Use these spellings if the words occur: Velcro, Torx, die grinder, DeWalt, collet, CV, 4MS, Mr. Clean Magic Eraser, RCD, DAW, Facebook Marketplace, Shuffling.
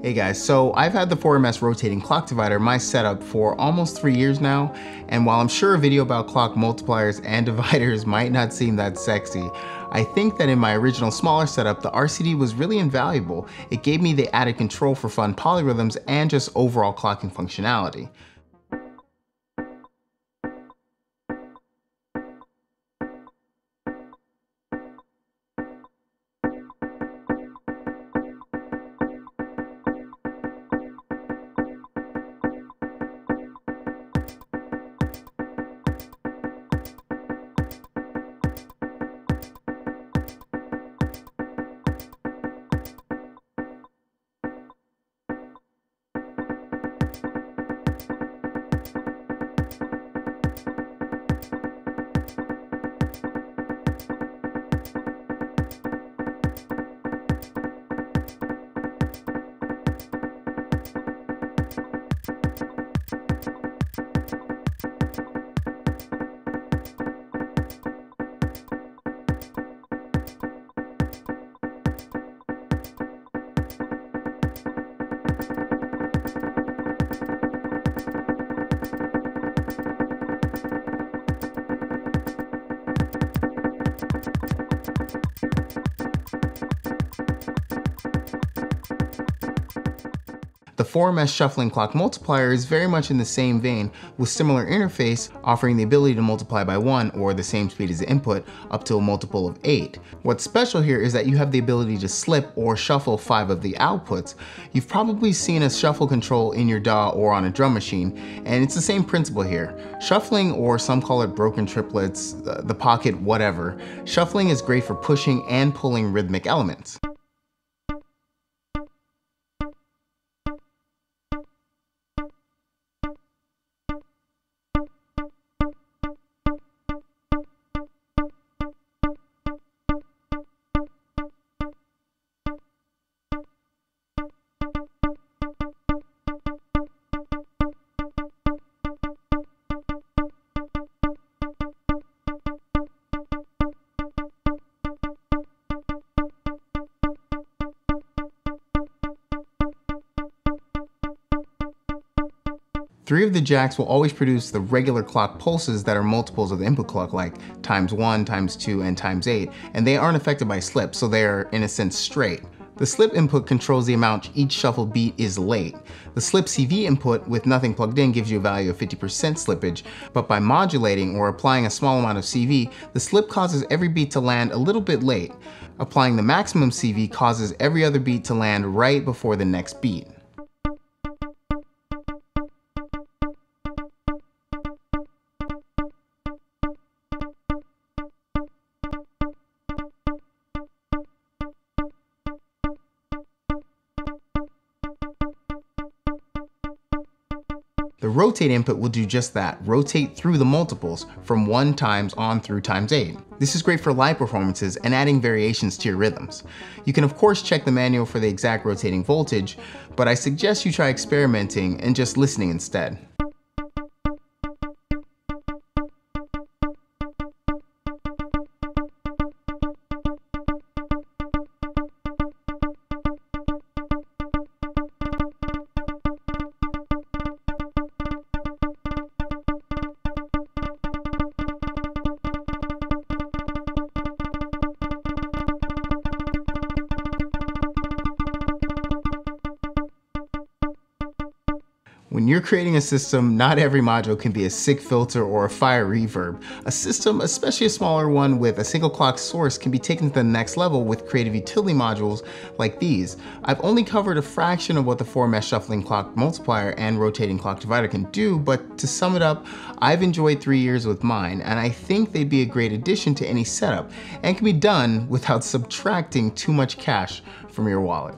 Hey guys, so I've had the 4MS rotating clock divider my setup for almost 3 years now, and while I'm sure a video about clock multipliers and dividers might not seem that sexy, I think that in my original smaller setup, the RCD was really invaluable. It gave me the added control for fun polyrhythms and just overall clocking functionality. The 4MS shuffling clock multiplier is very much in the same vein, with similar interface offering the ability to multiply by 1 or the same speed as the input up to a multiple of 8. What's special here is that you have the ability to slip or shuffle 5 of the outputs. You've probably seen a shuffle control in your DAW or on a drum machine, and it's the same principle here. Shuffling, or some call it broken triplets, the pocket, whatever. Shuffling is great for pushing and pulling rhythmic elements. Three of the jacks will always produce the regular clock pulses that are multiples of the input clock, like ×1, ×2, and ×8, and they aren't affected by slip, so they are, in a sense, straight. The slip input controls the amount each shuffled beat is late. The slip CV input with nothing plugged in gives you a value of 50% slippage, but by modulating or applying a small amount of CV, the slip causes every beat to land a little bit late. Applying the maximum CV causes every other beat to land right before the next beat. The rotate input will do just that, rotate through the multiples from 1 times on through ×8. This is great for live performances and adding variations to your rhythms. You can of course check the manual for the exact rotating voltage, but I suggest you try experimenting and just listening instead. When you're creating a system, not every module can be a SIG filter or a fire reverb. A system, especially a smaller one with a single clock source, can be taken to the next level with creative utility modules like these. I've only covered a fraction of what the 4MS shuffling clock multiplier and rotating clock divider can do, but to sum it up, I've enjoyed 3 years with mine, and I think they'd be a great addition to any setup, and can be done without subtracting too much cash from your wallet.